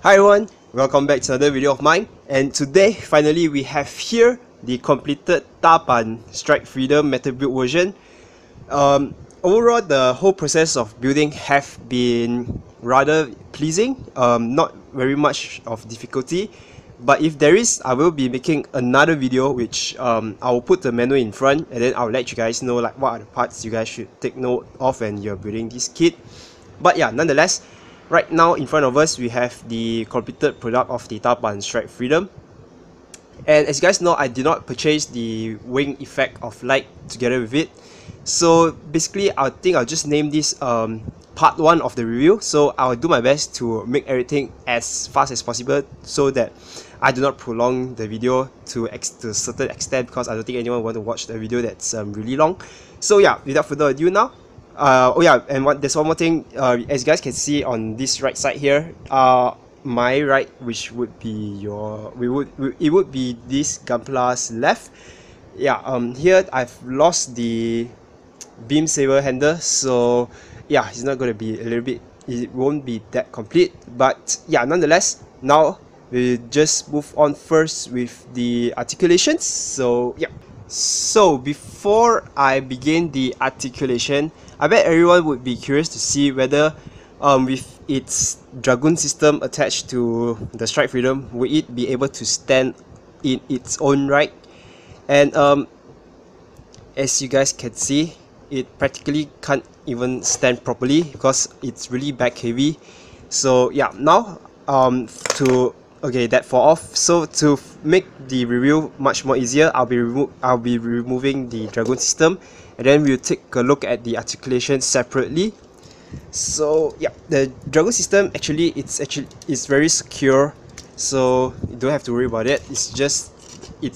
Hi everyone, welcome back to another video of mine, and today finally we have here the completed Daban Strike Freedom Metal Build version. Overall, the whole process of building have been rather pleasing, not very much of difficulty, but if there is, I will be making another video which I will put the menu in front, and then I'll let you guys know like what are the parts you guys should take note of when you're building this kit. But yeah, nonetheless, right now in front of us we have the completed product of the Daban Strike Freedom. And as you guys know, I did not purchase the wing effect of light together with it. So basically I think I'll just name this part 1 of the review. So I'll do my best to make everything as fast as possible so that I do not prolong the video to a certain extent, because I don't think anyone want to watch the video that's really long. So yeah, without further ado now. Oh yeah, and there's one more thing. As you guys can see on this right side here, my right, which would be your, it would be this Gunpla's left. Yeah, here I've lost the beam saber handle, so yeah, it's not gonna be a little bit. It won't be that complete, but yeah, nonetheless, now we just move on first with the articulations. So yeah. So before I begin the articulation, I bet everyone would be curious to see whether with its Dragoon system attached to the Strike Freedom, would it be able to stand in its own right? And as you guys can see, it practically can't even stand properly because it's really back heavy. So yeah, now okay, that fall off. So to make the review much more easier, I'll be removing the Dragoon system, and then we'll take a look at the articulation separately. So yeah, the Dragoon system actually it's very secure, so you don't have to worry about it. It's just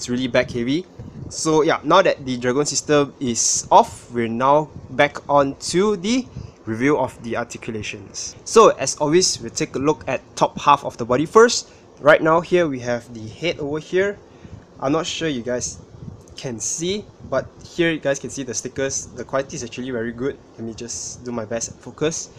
really back heavy. So yeah, now that the Dragoon system is off, we're now back on to the review of the articulations. So as always, we'll take a look at top half of the body first. Right now here we have the head over here. I'm not sure you guys can see, but here you guys can see the stickers. The quality is actually very good. Let me just do my best and focus.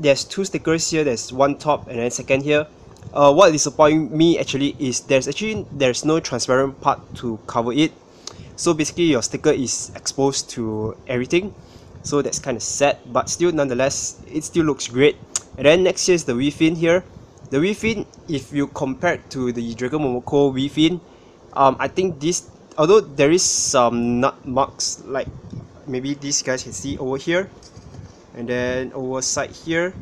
There's two stickers here. There's one top and then second here. What disappointed me actually is there's no transparent part to cover it. So basically your sticker is exposed to everything. So that's kind of sad, but still nonetheless, it still looks great. And then next here is the Wii Fin here. The Wii Fin, if you compare to the Dragon Momoko Wii Fin, I think this, although there is some nut marks, like maybe these guys can see over here, and then over side here.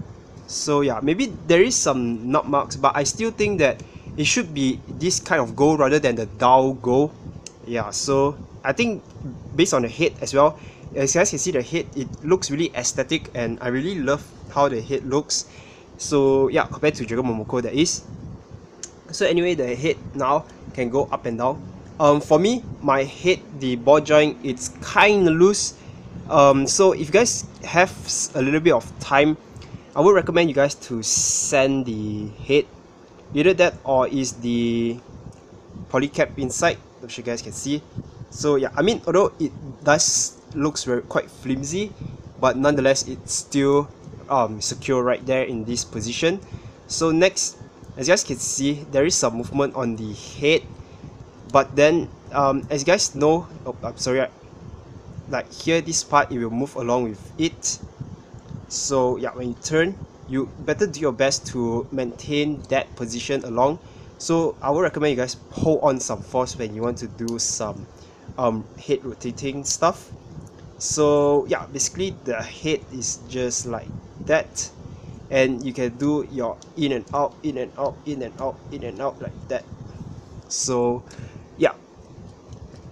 So yeah, maybe there is some nut marks, but I still think that it should be this kind of gold rather than the dull gold. Yeah, so I think based on the head as well, as you guys can see the head, it looks really aesthetic, and I really love how the head looks. So yeah, compared to Dragon Momoko, that is. So anyway, the head now can go up and down. For me, my head, the ball joint, it's kind of loose. So if you guys have a little bit of time, I would recommend you guys to sand the head. Either that or is the polycap inside. I'm sure you guys can see. So yeah, I mean, although it does looks very quite flimsy, but nonetheless, it's still secure right there in this position. So next, as you guys can see, there is some movement on the head, but then as you guys know, like here, this part, it will move along with it. So yeah, when you turn, you better do your best to maintain that position along. So I would recommend you guys hold on some force when you want to do some head rotating stuff. So yeah, basically the head is just like that, and you can do your in and out, in and out, in and out, in and out like that. So yeah,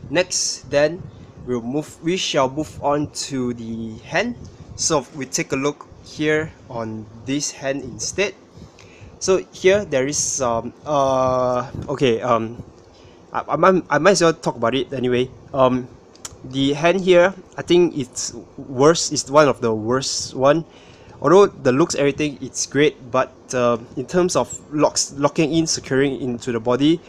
next then we shall move on to the hand. So we take a look here on this hand instead. So here there is some I might as well talk about it anyway. The hand here, I think it's worse. It's one of the worst one. Although the looks, everything, it's great, but in terms of locking in, securing into the body,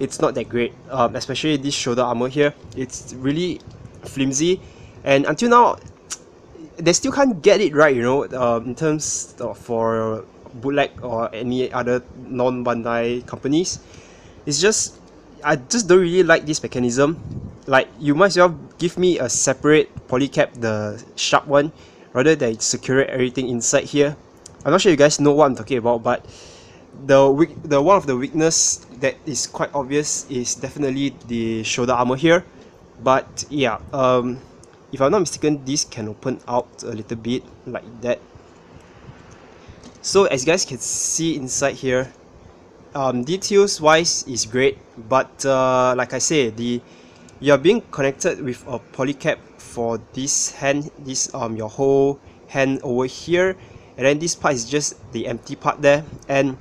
it's not that great. Especially this shoulder armor here, it's really flimsy, and until now, they still can't get it right. You know, in terms of, for bootleg or any other non-Bandai companies. It's just, I just don't really like this mechanism. Like, you might as well give me a separate polycap, the sharp one, rather than secure everything inside here. I'm not sure you guys know what I'm talking about, but the one of the weakness that is quite obvious is definitely the shoulder armor here. But yeah, if I'm not mistaken, this can open out a little bit like that. So as you guys can see inside here, details wise is great, but like I say, you are being connected with a polycap for this hand, this your whole hand over here, and then this part is just the empty part there, and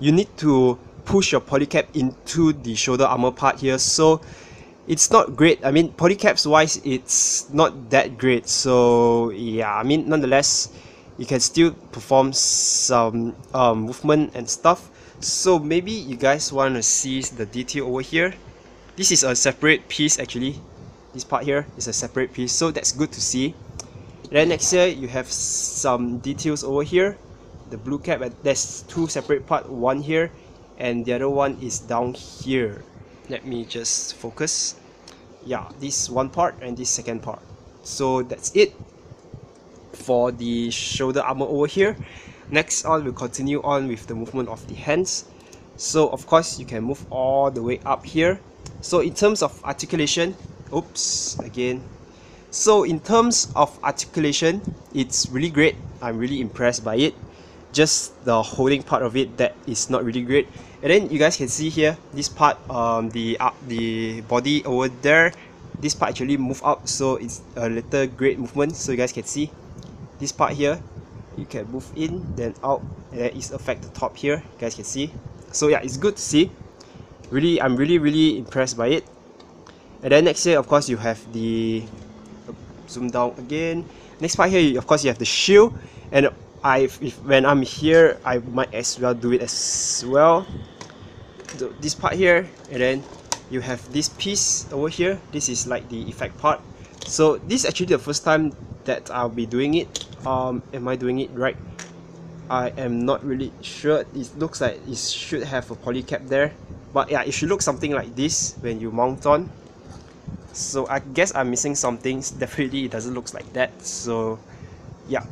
you need to push your polycap into the shoulder armor part here. So it's not great. I mean, polycaps wise, it's not that great. So yeah, I mean, nonetheless, you can still perform some movement and stuff. So maybe you guys want to see the detail over here. This is a separate piece actually. This part here is a separate piece, so that's good to see. Then next here you have some details over here. The blue cap, there's two separate parts, one here and the other one is down here. Let me just focus. Yeah, this one part and this second part. So that's it for the shoulder armor over here. Next on, we'll continue on with the movement of the hands. So of course you can move all the way up here. So in terms of articulation, it's really great. I'm really impressed by it. Just the holding part of it, that is not really great. And then you guys can see here, this part, the body over there, this part actually move up, so it's a little great movement. So you guys can see this part here, you can move in then out, and that is affect the top here. You guys can see. So yeah, it's good to see. Really, I'm really impressed by it. And then next here, of course, you have the zoom down again. Next part here, of course, you have the shield. And when I'm here, I might as well do it as well. So this part here, and then you have this piece over here. This is like the effect part. So this is actually the first time that I'll be doing it. Am I doing it right? I am not really sure. It looks like it should have a polycap there, but yeah, it should look something like this when you mount on. So I guess I'm missing some things. Definitely it doesn't look like that. So yeah,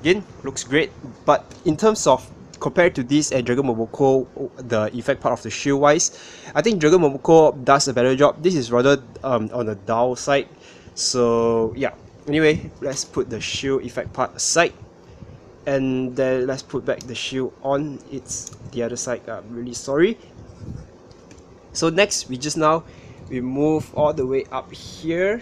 again, looks great, but in terms of compared to this and Dragon Momoko, the effect part of the shield wise, I think Dragon Momoko does a better job. This is rather on the downside. So yeah, anyway, let's put the shield effect part aside, and then let's put back the shield on. It's the other side. I'm really sorry. So next, we move all the way up here.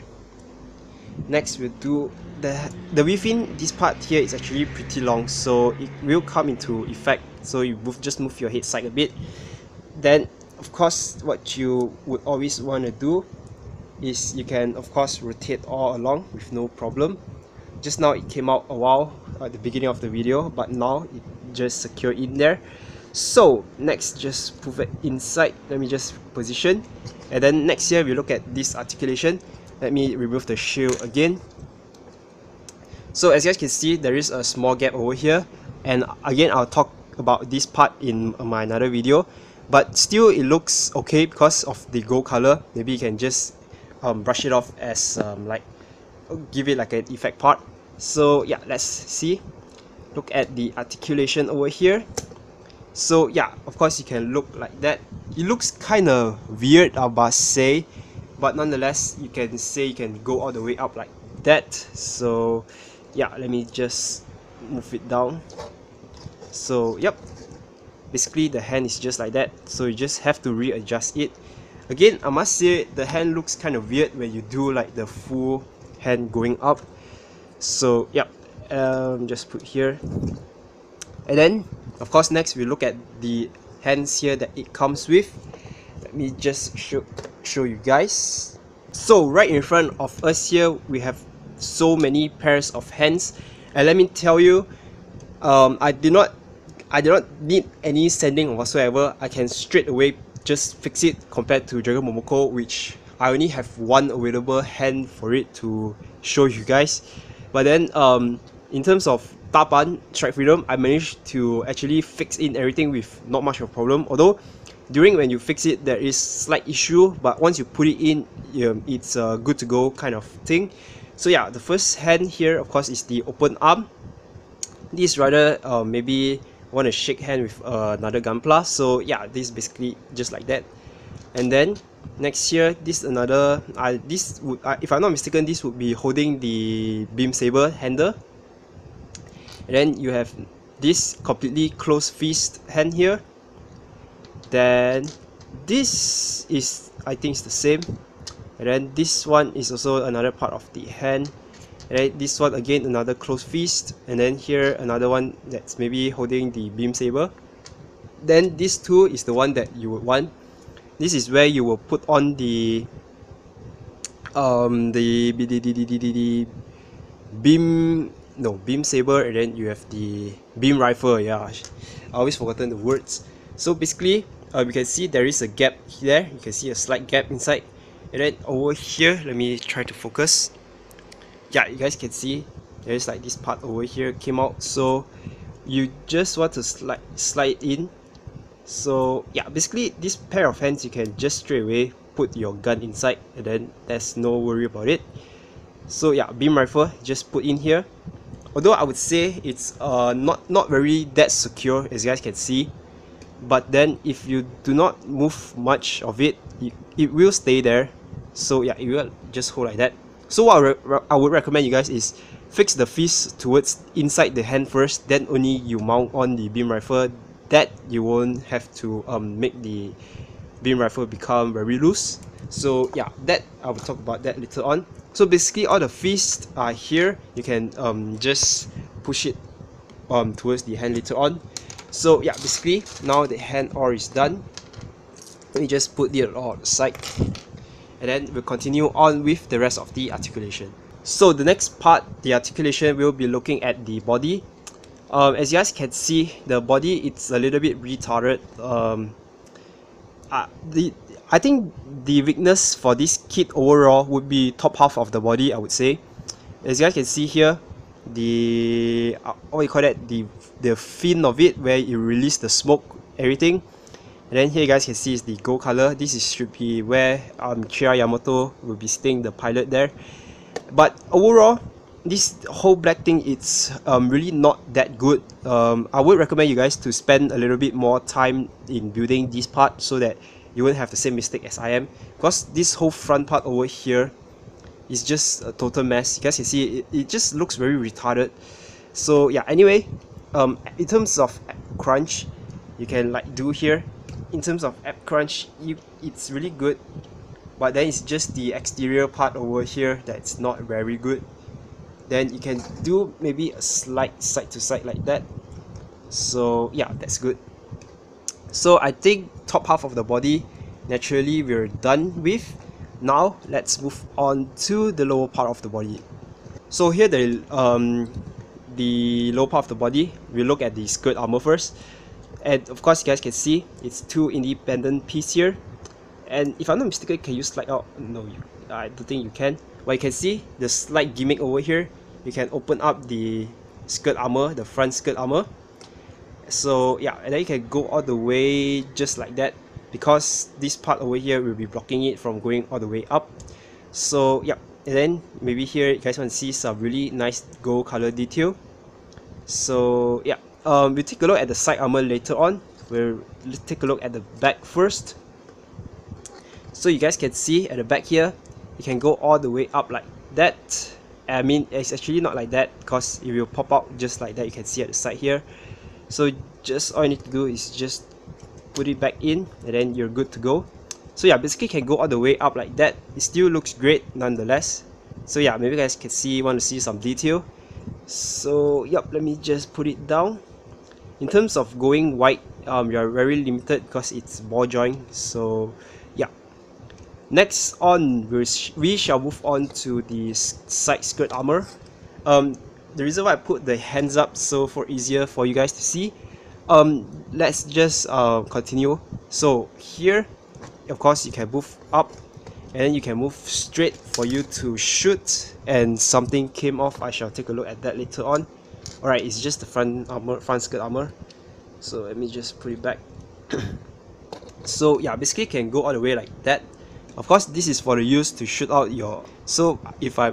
Next, we'll do the Wii Fin. This part here is actually pretty long, so it will come into effect. So you just move your head side a bit. Then, of course, what you would always want to do is you can, of course, rotate all along with no problem. Just now it came out a while at the beginning of the video, but now it just secure in there. So next, just move it inside. Let me just position, and then next here we look at this articulation. Let me remove the shield again. So as you guys can see, there is a small gap over here, and again I'll talk about this part in my another video, but still it looks okay because of the gold color. Maybe you can just brush it off as like give it like an effect part. So yeah, let's see, look at the articulation over here. So yeah, of course you can look like that. It looks kind of weird, I must say, but nonetheless you can say you can go all the way up like that. So yeah, let me just move it down. So yep, basically the hand is just like that, so you just have to readjust it. Again, I must say the hand looks kind of weird when you do like the full hand going up. So yep, just put here, and then of course next we look at the hands here that it comes with. Let me just show you guys. So right in front of us here, we have so many pairs of hands, and let me tell you, I do not need any sanding whatsoever. I can straight away just fix it compared to Dragon Momoko, which I only have one available hand for it to show you guys. But then in terms of Daban Strike Freedom, I managed to actually fix in everything with not much of a problem. Although during when you fix it, there is slight issue, but once you put it in, it's a good to go kind of thing. So yeah, the first hand here, of course, is the open arm. This rider maybe want to shake hand with another Gunpla. So yeah, this basically just like that. And then next here, this another. This would, if I'm not mistaken, this would be holding the Beam Saber handle. And then you have this completely closed fist hand here. Then this is, I think, it's the same. And then this one is also another part of the hand. And then this one again, another closed fist. And then here another one that's maybe holding the Beam Saber. Then this two is the one that you would want. This is where you will put on the beam saber, and then you have the beam rifle. Yeah, I always forgotten the words. So basically, we can see there is a gap there. You can see a slight gap inside, and then over here, let me try to focus. Yeah, you guys can see there is like this part over here came out. So you just want to slide in. So yeah, basically this pair of hands, you can just straight away put your gun inside, and then there's no worry about it. So yeah, beam rifle just put in here. Although I would say it's not very that secure, as you guys can see. But then if you do not move much of it, it will stay there. So yeah, it will just hold like that. So what I would recommend you guys is fix the fist towards inside the hand first, then only you mount on the beam rifle. That you won't have to make the beam rifle become very loose. So yeah, that I will talk about that later on. So basically all the fists are here. You can just push it towards the hand later on. So yeah, basically now the hand all is done. Let me just put it all aside, and then we'll continue on with the rest of the articulation. So the next part, the articulation, we'll be looking at the body. As you guys can see, the body, it's a little bit retarded. I think the weakness for this kit overall would be top half of the body, I would say. As you guys can see here, the what you call that, the fin of it, where you release the smoke, everything. And then here you guys can see is the gold color. This is, should be where Kira Yamato will be sitting, the pilot there. But overall, this whole black thing, it's really not that good. I would recommend you guys to spend a little bit more time in building this part, so that you won't have the same mistake as I am. Because this whole front part over here is just a total mess. You guys can see it just looks very retarded. So yeah, anyway, in terms of ab crunch, you can like do here. In terms of ab crunch, it's really good. But then it's just the exterior part over here that's not very good. Then you can do maybe a slight side to side like that. So yeah, that's good. So I think top half of the body, naturally, we're done with. Now let's move on to the lower part of the body. So here the lower part of the body, we look at the skirt armor first. And of course you guys can see it's two independent pieces here. And if I'm not mistaken, can you slide out? No, I don't think you can. But you can see the slight gimmick over here. You can open up the skirt armor, the front skirt armor. So yeah, and then you can go all the way just like that, because this part over here will be blocking it from going all the way up. So yeah, and then maybe here you guys want to see some really nice gold color detail. So yeah, we'll take a look at the side armor later on. We'll take a look at the back first. So you guys can see at the back here, you can go all the way up like that. I mean, it's actually not like that, because it will pop out just like that. You can see at the side here. So just all you need to do is just put it back in, and then you're good to go. So yeah, basically you can go all the way up like that. It still looks great nonetheless. So yeah, maybe you guys can see, want to see some detail. So yep, let me just put it down. In terms of going wide, you're very limited, because it's ball joint. So yeah. Next on, we shall move on to the side skirt armor. The reason why I put the hands up, so for easier for you guys to see. Let's just continue. So here, of course, you can move up, and then you can move straight for you to shoot. And something came off. I shall take a look at that later on. Alright, it's just the front skirt armor. So let me just put it back. So yeah, basically can go all the way like that. Of course, this is for the use to shoot out your. So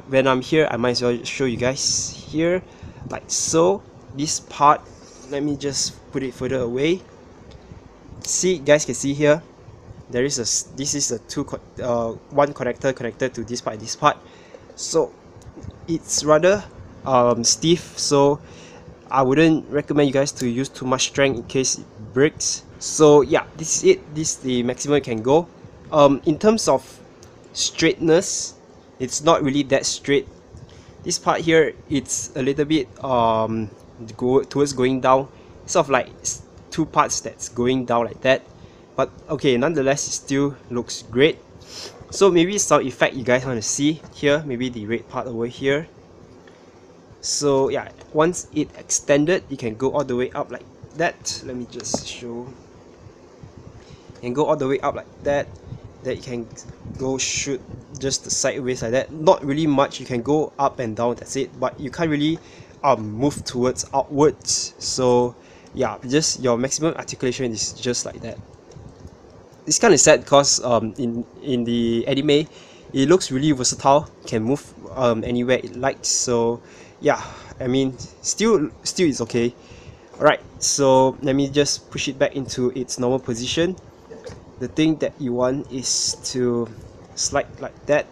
when I'm here, I might as well show you guys here, like so. This part, let me just put it further away. See, guys can see here. There is a. This is a one connector connected to this part. This part. So it's rather stiff. So I wouldn't recommend you guys to use too much strength in case it breaks. So yeah, this is it. This is the maximum it can go. In terms of straightness, it's not really that straight. This part here, it's a little bit going down. It's sort of like two parts that's going down like that. But okay, nonetheless, it still looks great. So maybe sound effect you guys want to see here, maybe the red part over here. So yeah, once it extended, you can go all the way up like that. Let me just show. You can go all the way up like that. That you can go shoot just sideways like that. Not really much. You can go up and down. That's it. But you can't really move outwards. So yeah, just your maximum articulation is just like that. It's kind of sad because in the anime, it looks really versatile. Can move anywhere it likes. So yeah, I mean, still it's okay. All right. So let me just push it back into its normal position. The thing that you want is to slide like that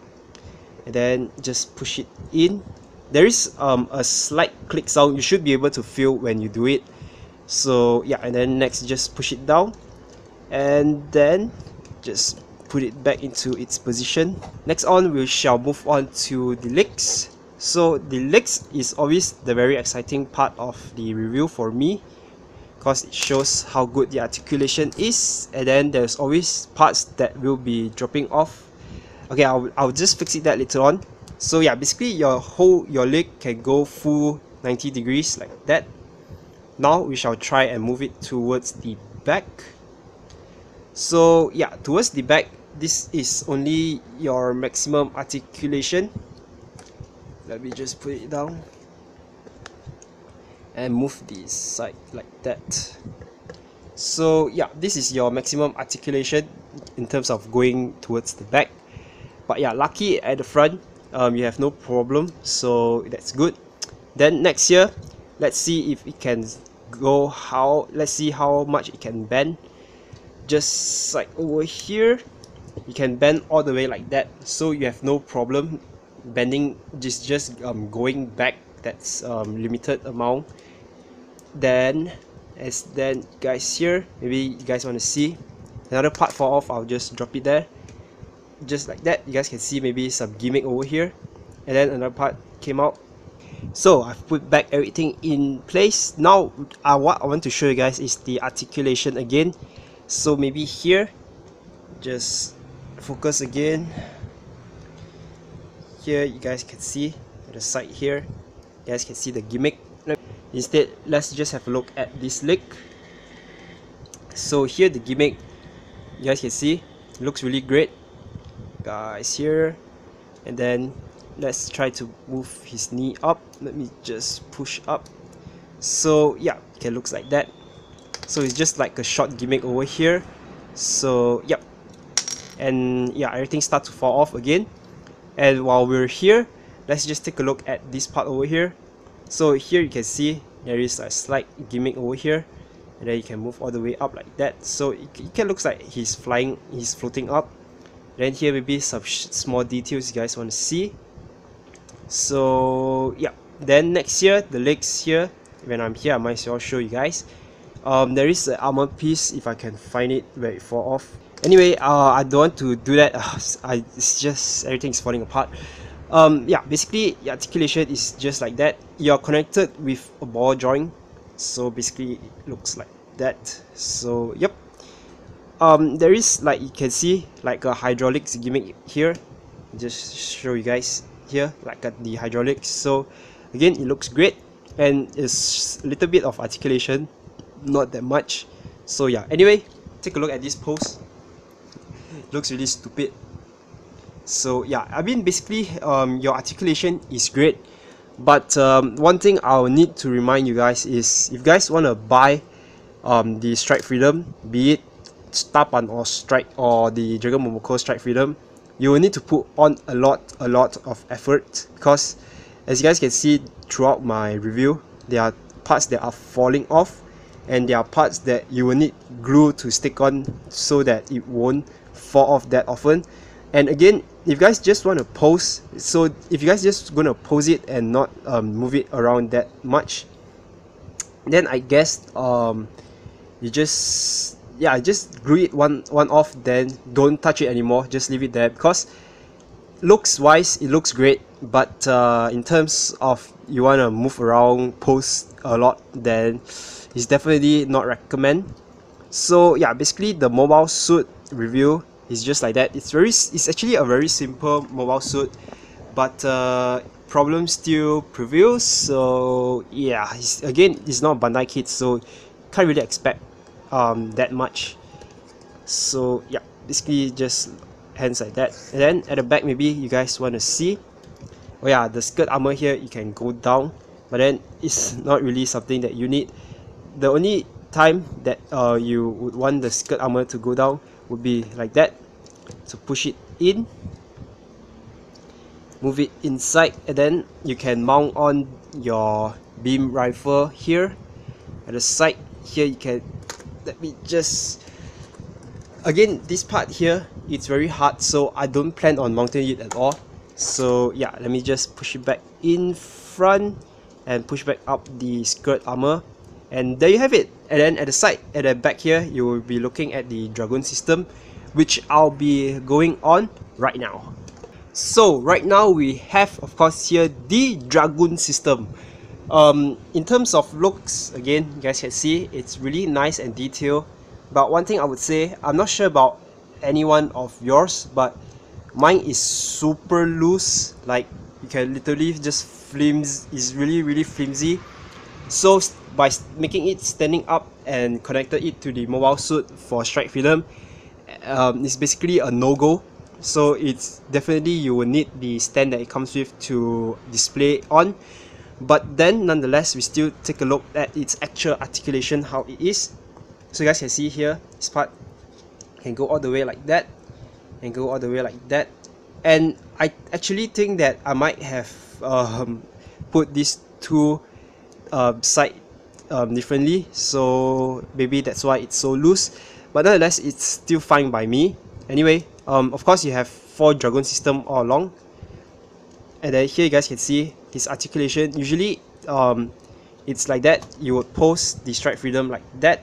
and then just push it in. There is a slight click sound you should be able to feel when you do it. So yeah, and then next just push it down and then just put it back into its position. Next on, we shall move on to the legs. So the legs is always the very exciting part of the review for me, because it shows how good the articulation is, and then there's always parts that will be dropping off. Okay, I'll just fix it that later on. So yeah, basically your leg can go full 90 degrees like that. Now we shall try and move it towards the back. So yeah, towards the back, this is only your maximum articulation. Let me just put it down and move the side like that. So yeah, this is your maximum articulation in terms of going towards the back. But yeah, lucky at the front, you have no problem, so that's good. Then next here, let's see if it can go how. Let's see how much it can bend. Just like over here, you can bend all the way like that. So you have no problem bending. Just going back. That's limited amount. Then guys here, maybe you guys want to see another part fall off. I'll just drop it there, just like that. You guys can see maybe some gimmick over here, and then another part came out. So I've put back everything in place. Now what I want to show you guys is the articulation again. So maybe here, just focus again. Here you guys can see the side here. You guys can see the gimmick. Instead, let's just have a look at this leg. So here the gimmick, you guys can see, looks really great, guys here. And then let's try to move his knee up. Let me just push up. So yeah, it looks like that. So it's just like a short gimmick over here. So yep, and yeah, everything starts to fall off again. And while we're here, let's just take a look at this part over here. So here you can see there is a slight gimmick over here, and then you can move all the way up like that. So it can looks like he's flying, he's floating up. Then here maybe some small details you guys want to see. So yeah, then next here, the legs here. When I'm here, I might as well show you guys. There is an armor piece, if I can find it where it fall off. Anyway, I don't want to do that. It's just everything's falling apart. Yeah, basically the articulation is just like that. You're connected with a ball joint, so basically it looks like that. So yep, there is, like you can see, like a hydraulics gimmick here. Just show you guys here, like at the hydraulics. So again, it looks great, and it's a little bit of articulation, not that much. So yeah, anyway, take a look at this pose. It looks really stupid. So yeah, I mean, basically your articulation is great, But one thing I'll need to remind you guys is, if you guys want to buy the Strike Freedom, be it Daban or Strike or the Dragon Momoko Strike Freedom, you will need to put on a lot of effort, because as you guys can see throughout my review, there are parts that are falling off, and there are parts that you will need glue to stick on so that it won't fall off that often. And again, if you guys just want to pose, so if you guys just gonna pose it and not move it around that much, then I guess you just, yeah, just glue it one off, then don't touch it anymore, just leave it there, because looks wise it looks great, but in terms of you want to move around, pose a lot, then it's definitely not recommend. So yeah, basically the mobile suit review is just like that. It's actually a very simple mobile suit, but problem still prevails. So yeah, again, it's not Bandai kit, so can't really expect that much. So yeah, basically just hands like that. And then at the back, maybe you guys want to see, oh yeah, the skirt armor here, you can go down, but then it's not really something that you need. The only time that you would want the skirt armor to go down would be like that, so push it in, move it inside, and then you can mount on your beam rifle here at the side here. You can, let me just, again, this part here, it's very hard, so I don't plan on mounting it at all. So yeah, let me just push it back in front and push back up the skirt armor, and there you have it. And then at the side, at the back here, you will be looking at the Dragoon system, which I'll be going on right now. So right now we have, of course, here the Dragoon system. In terms of looks, again, you guys can see it's really nice and detailed. But one thing I would say, I'm not sure about anyone of yours, but mine is super loose. Like, you can literally just flimsy. It's really flimsy. So by making it standing up and connected it to the mobile suit for Strike Freedom, it's basically a no-go. So it's definitely, you will need the stand that it comes with to display on. But then nonetheless, we still take a look at its actual articulation, how it is. So you guys can see here, this part can go all the way like that, and go all the way like that. And I actually think that I might have put these two side differently, so maybe that's why it's so loose. But nonetheless, it's still fine by me. Anyway, of course, you have four Dragoon system all along. And then here you guys can see this articulation. Usually, it's like that. You would pose the Strike Freedom like that.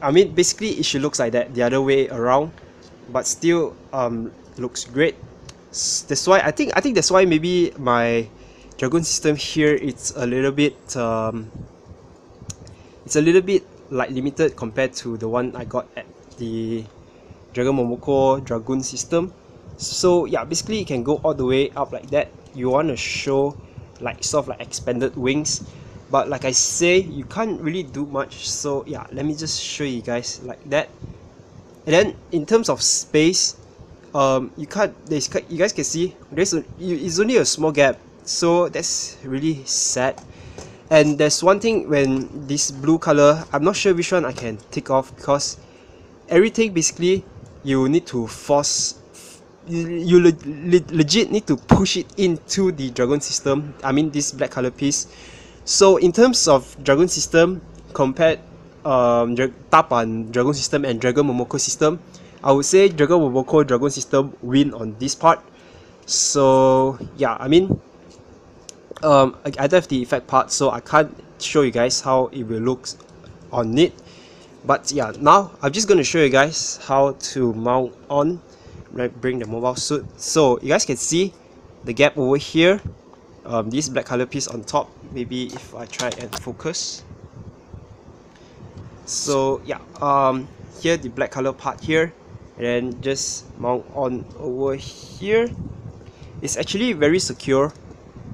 I mean, basically, it should look like that, the other way around, but still looks great. That's why I think that's why maybe my Dragoon system here, it's a little bit light limited compared to the one I got at the Dragon Momoko Dragoon system. So yeah, basically you can go all the way up like that. You want to show like sort of like expanded wings, but like I say, you can't really do much. So yeah, let me just show you guys like that. And then in terms of space, you can't, you guys can see there's it's only a small gap, so that's really sad. And there's one thing, when this blue color, I'm not sure which one I can take off, because everything basically you need to force, you legit need to push it into the Dragoon system, I mean this black color piece. So in terms of Dragoon system, compared Daban Dragoon system and Dragon Momoko system, I would say Dragon Momoko Dragoon system win on this part. So yeah, I mean, I don't have the effect part, so I can't show you guys how it will look on it. But yeah, now I'm just going to show you guys how to mount on, right, bring the mobile suit. So you guys can see the gap over here, this black color piece on top. Maybe if I try and focus, so yeah, here the black color part here, and then just mount on over here. It's actually very secure,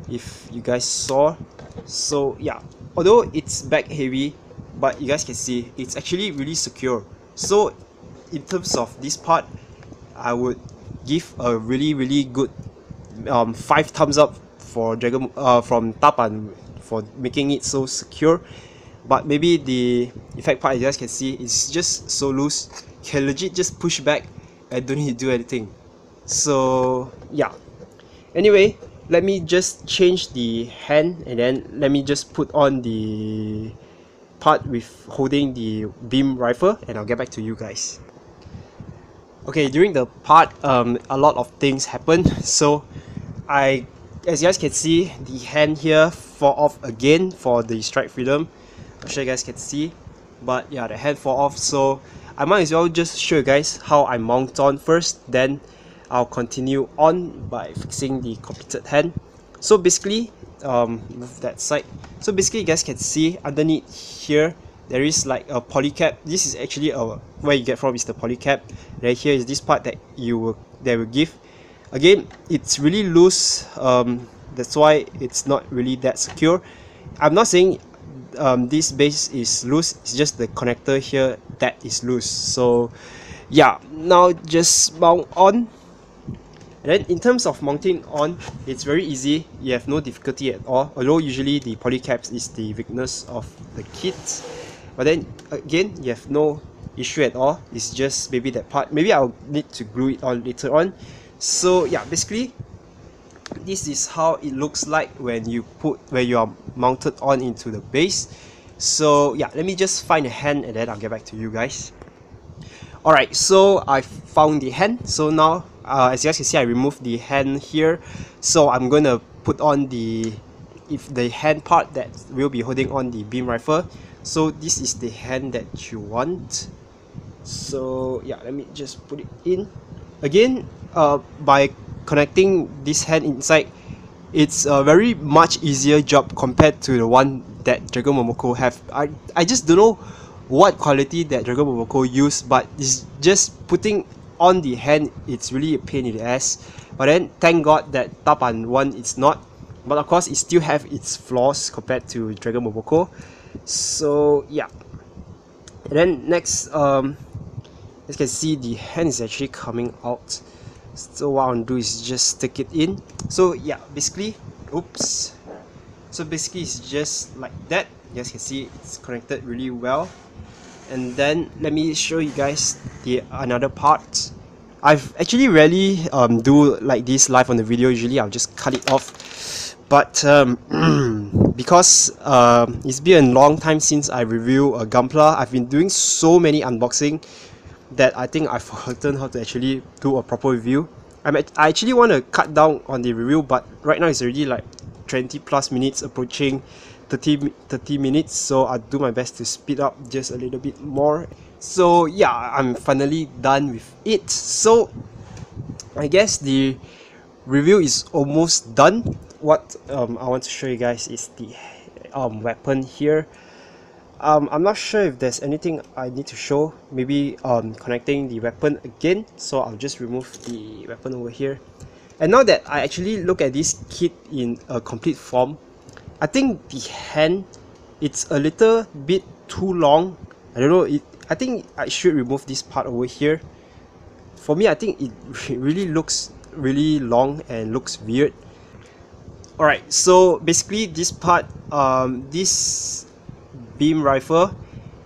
if you guys saw. So yeah, although it's back heavy, but you guys can see it's actually really secure. So in terms of this part, I would give a really good 5 thumbs up for Dragon from Daban for making it so secure. But maybe the effect part, as you guys can see, is just so loose. Can legit just push back and don't need to do anything. So yeah. Anyway, let me just change the hand and then let me just put on the part with holding the beam rifle, and I'll get back to you guys. Okay, during the part, a lot of things happened. So as you guys can see, the hand here fall off again for the Strike Freedom. I'm sure you guys can see, but yeah, the hand fall off. So I might as well just show you guys how I mount on first, then I'll continue on by fixing the completed hand. So basically, move that side. So basically, you guys can see underneath here there is like a poly cap. This is actually where you get from is the poly cap. Right here is this part that they will give. Again, it's really loose. That's why it's not really that secure. I'm not saying this base is loose. It's just the connector here that is loose. So yeah, now just mount on. And then in terms of mounting on, it's very easy. You have no difficulty at all. Although usually the polycaps is the weakness of the kit, but then again, you have no issue at all. It's just maybe that part. Maybe I'll need to glue it on later on. So yeah, basically, this is how it looks like when you are mounted on into the base. So yeah, let me just find a hand and then I'll get back to you guys. Alright, so I found the hand. So now, as you guys can see, I removed the hand here. So I'm going to put on the hand part that will be holding on the beam rifle. So this is the hand that you want. So yeah, let me just put it in. Again, by connecting this hand inside, it's a very much easier job compared to the one that Dragon Momoko have. I just don't know what quality that Dragon Momoko use, but it's just putting on the hand, it's really a pain in the ass. But then thank god that Daban one it's not, but of course it still have its flaws compared to Dragon Momoko. So yeah, and then next, as you can see, the hand is actually coming out. So what I'll do is just stick it in. So yeah, basically, oops, so basically it's just like that. You guys can see it's connected really well. And then let me show you guys the another part. I've actually rarely do like this live on the video. Usually I'll just cut it off, but because it's been a long time since I review a Gunpla, I've been doing so many unboxing that I think I've forgotten how to actually do a proper review. I actually want to cut down on the review, but right now it's already like 20+ minutes, approaching 30 minutes, so I'll do my best to speed up just a little bit more. So yeah, I'm finally done with it. So I guess the review is almost done. What I want to show you guys is the weapon here. I'm not sure if there's anything I need to show. Maybe connecting the weapon again. So I'll just remove the weapon over here. And now that I actually look at this kit in a complete form, I think the hand, it's a little bit too long. I don't know, I think I should remove this part over here. For me, I think it really looks really long and looks weird. Alright, so basically this part, this beam rifle,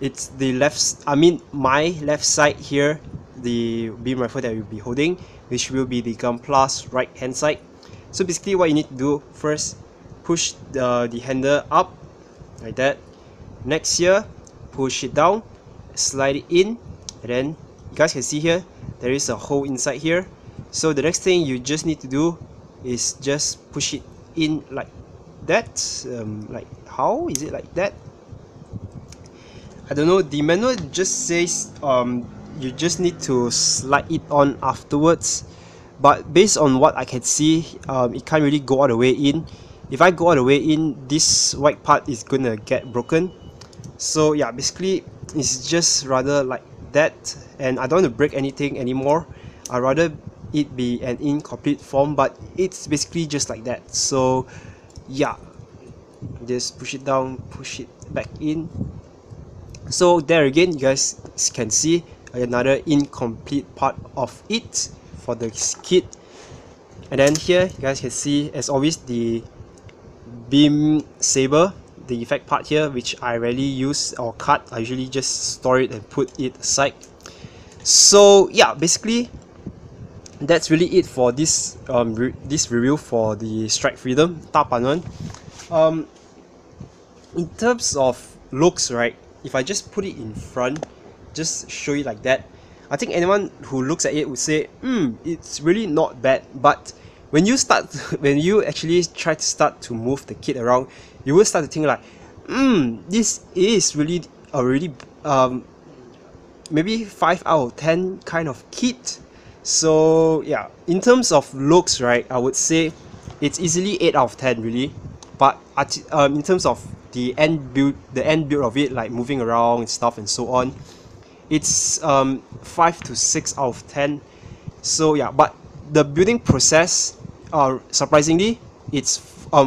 it's the left, I mean my left side here, the beam rifle that we'll be holding, which will be the Gunpla's right hand side. So basically what you need to do first, push the handle up like that. Next here, push it down, slide it in, and then you guys can see here there is a hole inside here. So the next thing you just need to do is just push it in like that. Like how is it like that? I don't know, the manual just says you just need to slide it on afterwards, but based on what I can see, it can't really go all the way in. If I go all the way in, this white part is gonna get broken. So yeah, basically it's just rather like that, and I don't want to break anything anymore. I'd rather it be an incomplete form, but it's basically just like that. So yeah, just push it down, push it back in. So there again, you guys can see another incomplete part of it for the kit. And then here you guys can see, as always, the Beam saber, the effect part here, which I rarely use or cut. I usually just store it and put it aside. So yeah, basically that's really it for this this review for the Strike Freedom Tapan one. In terms of looks, right, if I just put it in front, just show it like that, I think anyone who looks at it would say, it's really not bad. But when you start, when you actually try to start to move the kit around, you will start to think like, this is really a maybe 5 out of 10 kind of kit. So yeah, in terms of looks, right, I would say it's easily 8 out of 10 really. But in terms of the end build of it, like moving around and stuff and so on, it's 5 to 6 out of 10. So yeah, but the building process, surprisingly, it's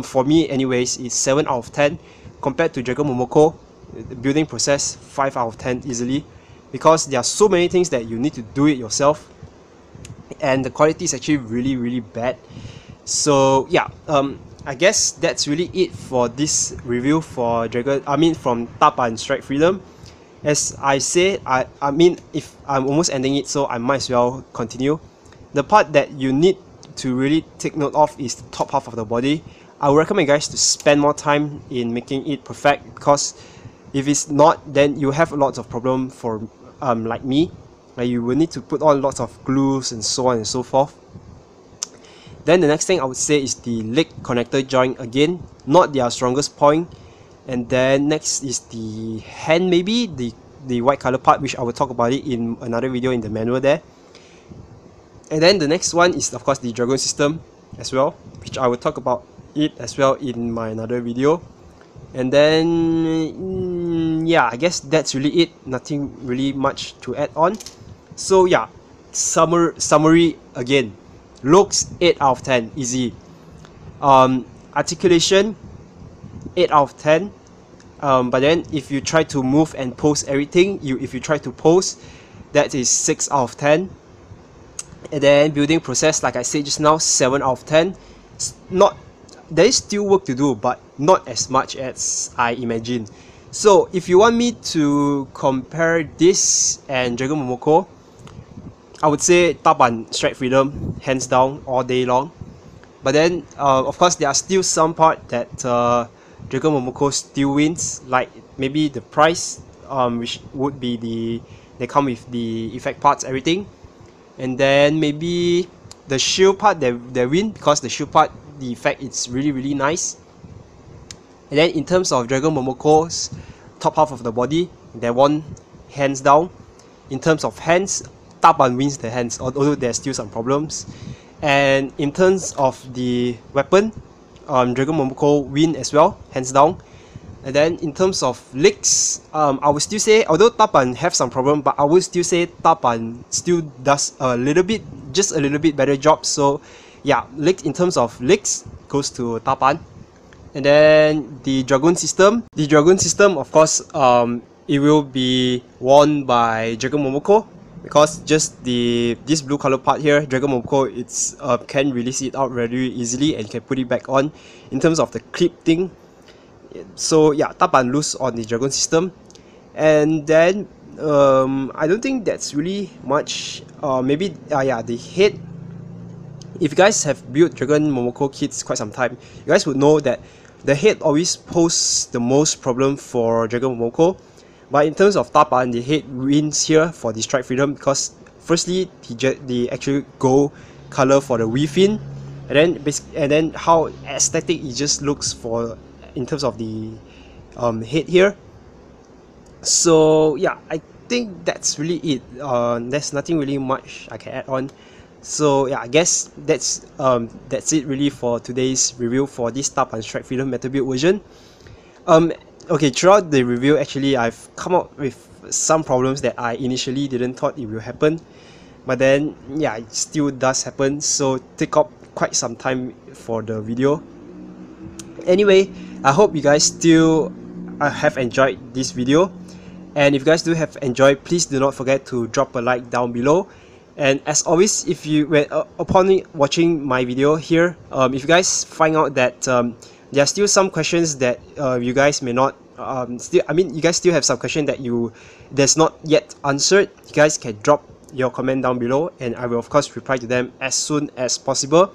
for me anyways, it's 7 out of 10 compared to Dragon Momoko. The building process, 5 out of 10 easily, because there are so many things that you need to do it yourself, and the quality is actually really bad. So yeah, I guess that's really it for this review for from Daban Strike Freedom. As I say, if I'm almost ending it, so I might as well continue. The part that you need to really take note of is the top half of the body. I would recommend you guys to spend more time in making it perfect, because if it's not, then you have lots of problem for like me, like you will need to put on lots of glues and so on and so forth. Then the next thing I would say is the leg connector joint, again, not their strongest point. And then next is the hand, maybe the white color part, which I will talk about it in another video in the manual there. And then the next one is of course the Dragoon system as well, which I will talk about it as well in my another video. And then yeah, I guess that's really it, nothing really much to add on. So yeah, summary again. Looks, 8 out of 10 easy. Articulation, 8 out of 10. But then if you try to move and pose everything, if you try to pose, that is 6 out of 10. And then building process, like I said just now, 7 out of 10. There is still work to do, but not as much as I imagined. So if you want me to compare this and Dragon Momoko, I would say Daban Strike Freedom, hands down, all day long. But then, of course, there are still some part that Dragon Momoko still wins, like maybe the price, which would be they come with the effect parts, everything. And then maybe the shield part they win, because the shield part, the effect is really nice. And then in terms of Dragon Momoko's top half of the body, they won hands down. In terms of hands, Daban wins the hands, although there's still some problems. And in terms of the weapon, Dragon Momoko win as well, hands down. And then in terms of legs, I would still say, although Daban have some problem, but I would still say Daban still does just a little bit better job. So yeah, in terms of legs, goes to Daban. And then the Dragoon system. The Dragoon system, of course, it will be won by Dragon Momoko, because just this blue color part here, Dragon Momoko, it's can release it out very easily and can put it back on. In terms of the clip thing, so yeah, Daban lose on the Dragon system. And then I don't think that's really much. Maybe yeah, the head. If you guys have built Dragon Momoko kits quite some time, you guys would know that the head always poses the most problem for Dragon Momoko. But in terms of Daban, the head wins here for the Strike Freedom, because firstly the actual gold color for the Wii Fin, and then how aesthetic it just looks for in terms of the head here. So yeah, I think that's really it. There's nothing really much I can add on. So yeah, I guess that's it really for today's review for this Daban Strike Freedom Metal Build version. Okay, throughout the review, actually, I've come up with some problems that I initially didn't thought it will happen. But then, yeah, it still does happen, so take up quite some time for the video. Anyway, I hope you guys still have enjoyed this video. And if you guys do have enjoyed, please do not forget to drop a like down below. And as always, upon watching my video here, if you guys find out that there are still some questions that you guys may not you guys still have some question that that's not yet answered. You guys can drop your comment down below, and I will of course reply to them as soon as possible.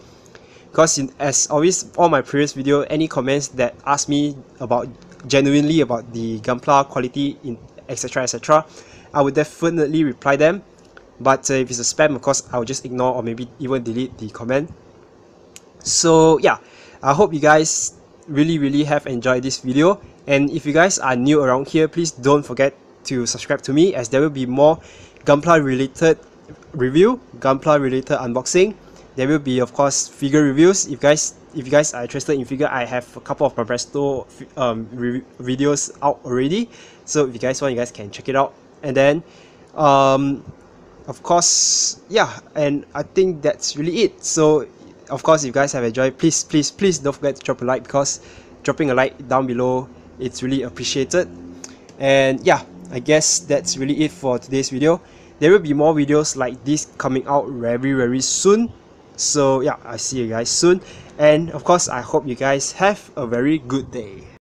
Because as always, all my previous video, any comments that ask me about genuinely about the Gunpla quality, etc, etc, I would definitely reply them. But if it's a spam, of course, I'll just ignore or maybe even delete the comment. So yeah, I hope you guys really have enjoyed this video. And if you guys are new around here, please don't forget to subscribe to me, as there will be more Gunpla related review, Gunpla related unboxing. There will be, of course, figure reviews. If you guys are interested in figure, I have a couple of Presto videos out already. So if you guys want, you guys can check it out. And then, of course, yeah. And I think that's really it. So, of course, if you guys have enjoyed, please don't forget to drop a like, because dropping a like down below, it's really appreciated. And yeah, I guess that's really it for today's video. There will be more videos like this coming out very soon. So yeah, I'll see you guys soon, and of course I hope you guys have a very good day.